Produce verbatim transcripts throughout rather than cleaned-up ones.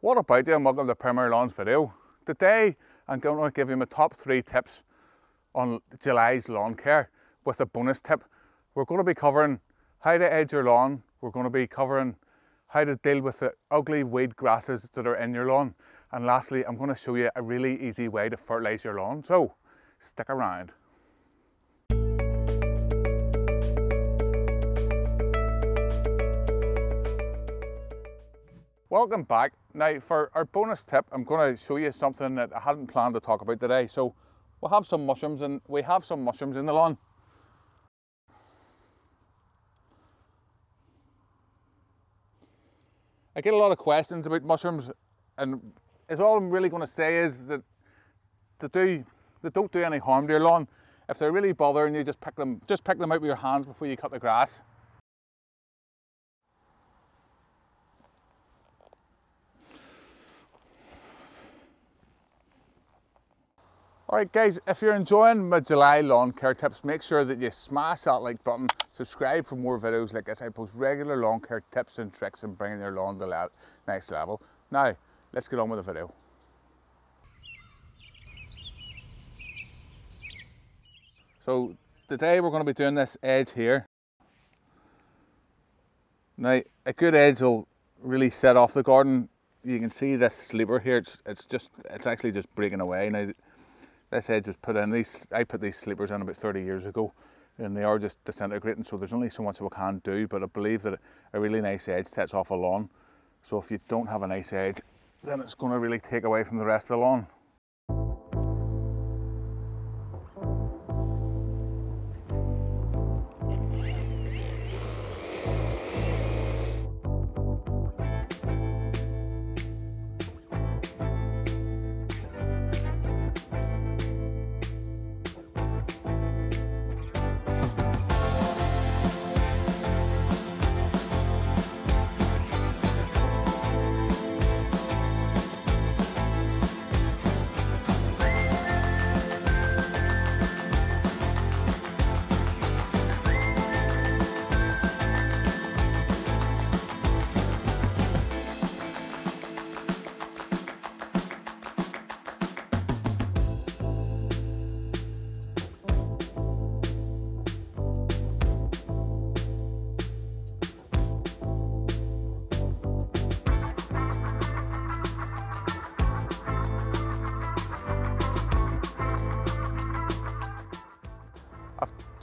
What about you, and welcome to Premier Lawns video. Today I'm going to give you my top three tips on July's lawn care with a bonus tip. We're going to be covering how to edge your lawn, we're going to be covering how to deal with the ugly weed grasses that are in your lawn, and lastly I'm going to show you a really easy way to fertilise your lawn, so stick around. Welcome back. Now for our bonus tip, I'm going to show you something that I hadn't planned to talk about today. So we'll have some mushrooms and we have some mushrooms in the lawn. I get a lot of questions about mushrooms, and it's all I'm really going to say is that to do, they don't do any harm to your lawn. If they're really bothering you, just pick them, just pick them out with your hands before you cut the grass. Alright guys, if you're enjoying my July lawn care tips, make sure that you smash that like button, subscribe for more videos like this. I post regular lawn care tips and tricks and bringing your lawn to the next level. Now, let's get on with the video. So, today we're going to be doing this edge here. Now, a good edge will really set off the garden. You can see this sleeper here, it's, it's, just, it's actually just breaking away. Now, this edge was put in, these, I put these sleepers in about thirty years ago, and they are just disintegrating, so there's only so much we can do, but I believe that a really nice edge sets off a lawn. So if you don't have a nice edge, then it's going to really take away from the rest of the lawn.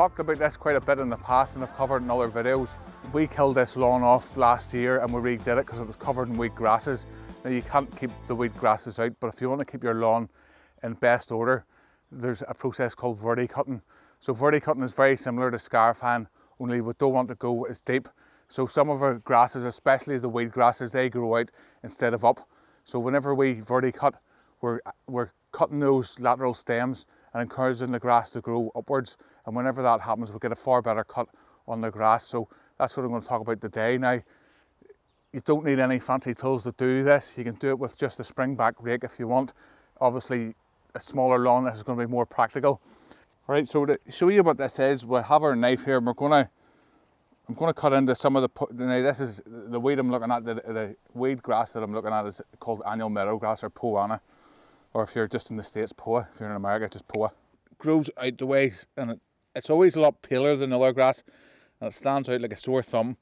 Talked about this quite a bit in the past, and I've covered in other videos. We killed this lawn off last year and we redid it because it was covered in weed grasses. Now you can't keep the weed grasses out, but if you want to keep your lawn in best order, there's a process called verticutting. So verticutting is very similar to scarifying, only we don't want to go as deep. So some of our grasses, especially the weed grasses, they grow out instead of up. So whenever we verticut, we're, we're cutting those lateral stems and encouraging the grass to grow upwards, and whenever that happens we'll get a far better cut on the grass. So that's what I'm going to talk about today. Now you don't need any fancy tools to do this. You can do it with just a springback rake if you want. Obviously a smaller lawn, this is going to be more practical. All right, so to show you what this is, we'll have our knife here and we're going to I'm going to cut into some of the, now this is the weed I'm looking at, the, the weed grass that I'm looking at is called annual meadow grass, or poa annua. Or if you're just in the States, poa. If you're in America, it's just poa. It grows out the ways, and it, it's always a lot paler than other grass, and it stands out like a sore thumb.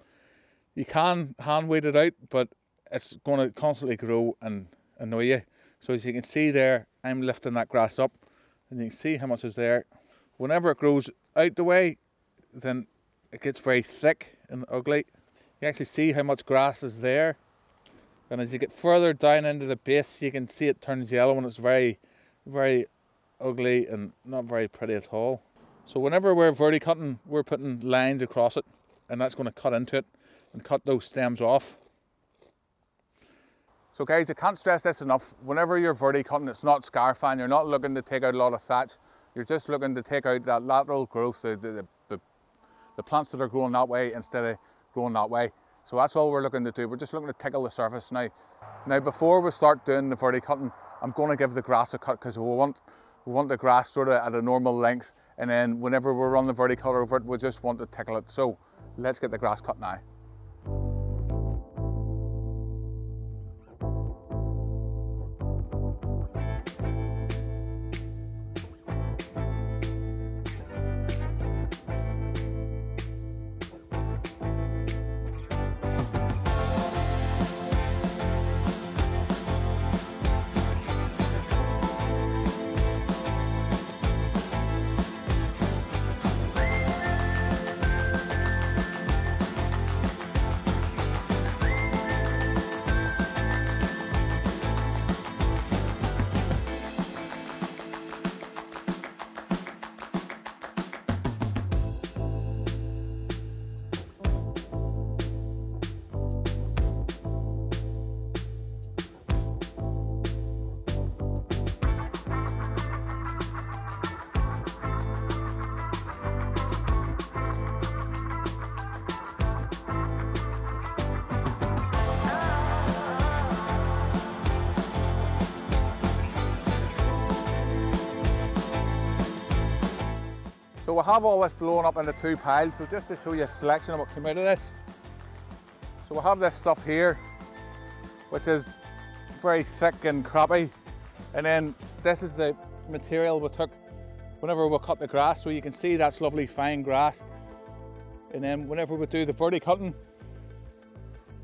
You can hand weed it out, but it's going to constantly grow and annoy you. So as you can see there, I'm lifting that grass up, and you can see how much is there. Whenever it grows out the way, then it gets very thick and ugly. You actually see how much grass is there. And as you get further down into the base, you can see it turns yellow and it's very, very ugly and not very pretty at all. So whenever we're verticutting, we're putting lines across it, and that's going to cut into it and cut those stems off. So guys, I can't stress this enough. Whenever you're verticutting, it's not scarifying. You're not looking to take out a lot of thatch. You're just looking to take out that lateral growth, the, the, the, the plants that are growing that way instead of growing that way. So that's all we're looking to do. We're just looking to tickle the surface now. Now, before we start doing the verticutting, I'm going to give the grass a cut because we want we want the grass sort of at a normal length. And then whenever we run the verticutter over it, we just want to tickle it. So let's get the grass cut now. we'll have all this blown up into two piles, so just to show you a selection of what came out of this. So we'll have this stuff here, which is very thick and crappy, and then this is the material we took whenever we cut the grass, so you can see that's lovely fine grass. And then whenever we do the verticutting,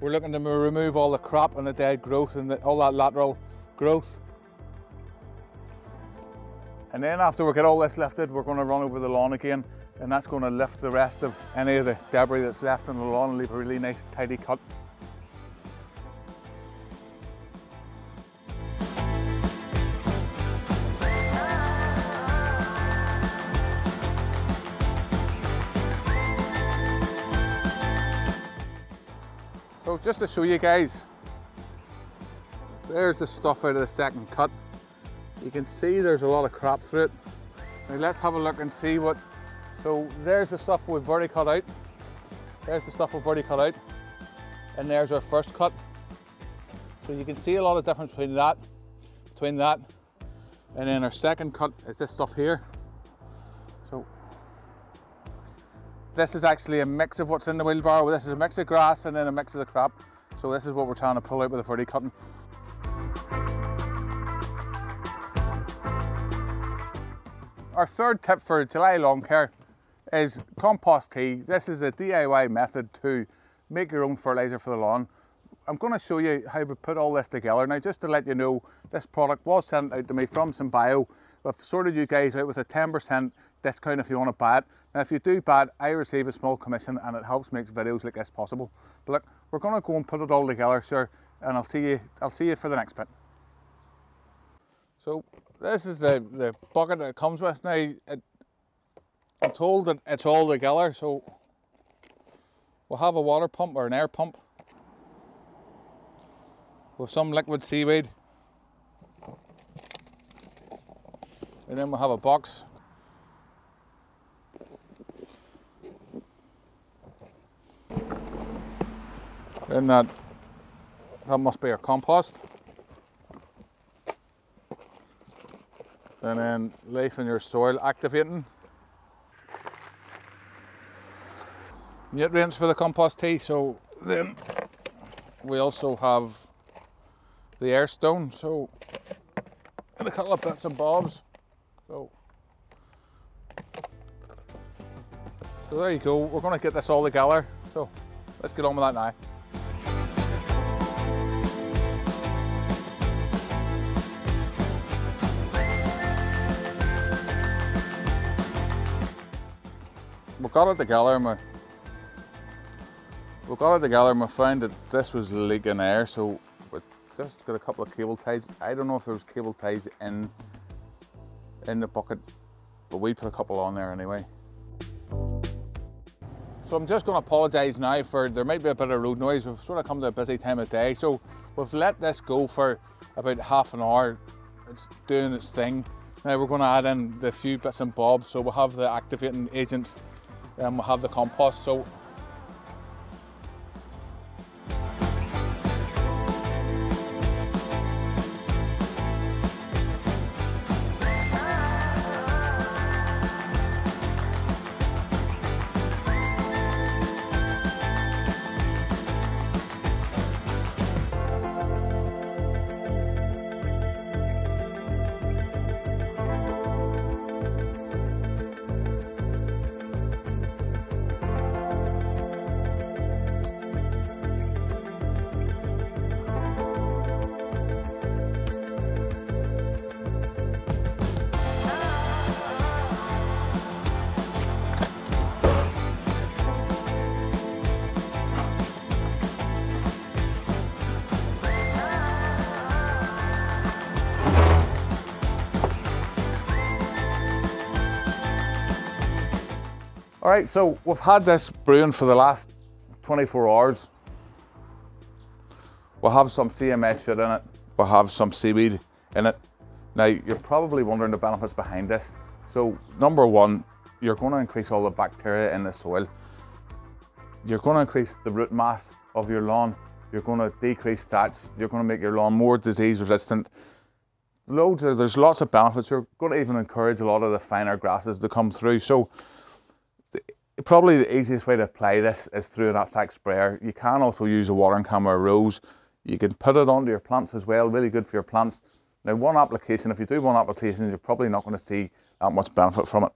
we're looking to remove all the crap and the dead growth and the, all that lateral growth. And then after we get all this lifted, we're going to run over the lawn again, and that's going to lift the rest of any of the debris that's left on the lawn and leave a really nice tidy cut. So just to show you guys, there's the stuff out of the second cut. You can see there's a lot of crap through it. Now let's have a look and see what, so there's the stuff we've already cut out. There's the stuff we've already cut out. And there's our first cut. So you can see a lot of difference between that, between that, and then our second cut is this stuff here. So this is actually a mix of what's in the wheelbarrow. This is a mix of grass and then a mix of the crap. So this is what we're trying to pull out with the verticutting cutting. Our third tip for July lawn care is compost tea. This is a D I Y method to make your own fertiliser for the lawn. I'm going to show you how we put all this together. Now just to let you know, this product was sent out to me from Symbio. I've sorted you guys out with a ten percent discount if you want to buy it. Now if you do buy it, I receive a small commission and it helps make videos like this possible. But look, we're going to go and put it all together, sir, and I'll see you, I'll see you for the next bit. So this is the, the bucket that it comes with. Now it, I'm told that it's all together, so we'll have a water pump or an air pump with some liquid seaweed, and then we'll have a box. Then that, that must be our compost. And then life in your soil activating. Nutrients for the compost tea. So then we also have the air stone. So and a couple of bits and bobs. So, so there you go. We're going to get this all together. So let's get on with that now. We've got it together and we, we got it together and we found that this was leaking air, so we just got a couple of cable ties. I don't know if there was cable ties in in the bucket, but we put a couple on there anyway. So I'm just going to apologise now for there might be a bit of road noise. We've sort of come to a busy time of day, so we've let this go for about half an hour. It's doing its thing. Now we're going to add in the few bits and bobs, so we'll have the activating agents and we'll have the compost. So all right, so we've had this brewing for the last twenty-four hours. We'll have some C M S shit in it. We'll have some seaweed in it. Now, you're probably wondering the benefits behind this. So number one, you're gonna increase all the bacteria in the soil. You're gonna increase the root mass of your lawn. You're gonna decrease thatch. You're gonna make your lawn more disease resistant. Loads of, there's lots of benefits. You're gonna even encourage a lot of the finer grasses to come through. So Probably the easiest way to apply this is through an upstack sprayer. You can also use a watering can or a rose. You can put it onto your plants as well, really good for your plants. Now one application, if you do one application, you're probably not going to see that much benefit from it.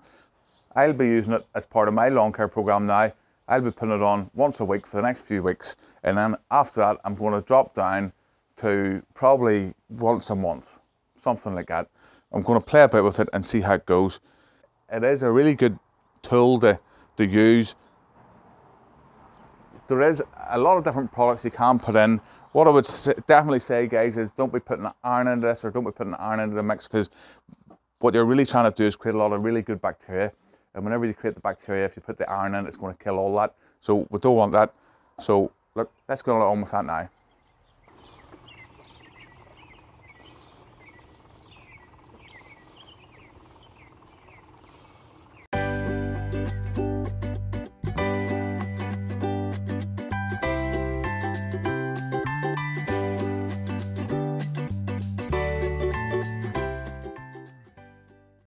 I'll be using it as part of my lawn care program now. I'll be putting it on once a week for the next few weeks, and then after that I'm going to drop down to probably once a month, something like that. I'm going to play a bit with it and see how it goes. It is a really good tool to, to use. There is a lot of different products you can put in. What I would definitely say, guys, is don't be putting iron into this, or don't be putting iron into the mix, because what you're really trying to do is create a lot of really good bacteria. And whenever you create the bacteria, if you put the iron in, it's going to kill all that. So we don't want that. So look, let's go on with that now.